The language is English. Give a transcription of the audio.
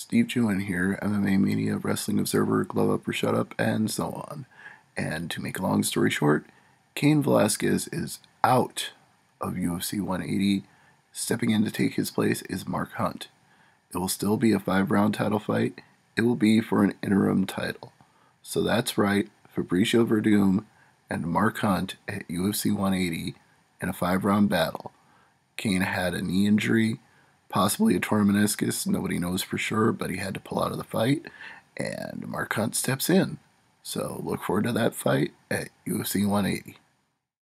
Steve Juwin here, MMA Mania, Wrestling Observer, Glove Up or Shut Up, and so on. And to make a long story short, Cain Velasquez is out of UFC 180. Stepping in to take his place is Mark Hunt. It will still be a 5-round title fight. It will be for an interim title. So that's right, Fabricio Werdum and Mark Hunt at UFC 180 in a 5-round battle. Cain had a knee injury, possibly a torn meniscus, nobody knows for sure, but he had to pull out of the fight, and Mark Hunt steps in. So look forward to that fight at UFC 180.